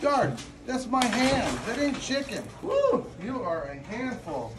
Darn, that's my hand. That ain't chicken. Woo, you are a handful.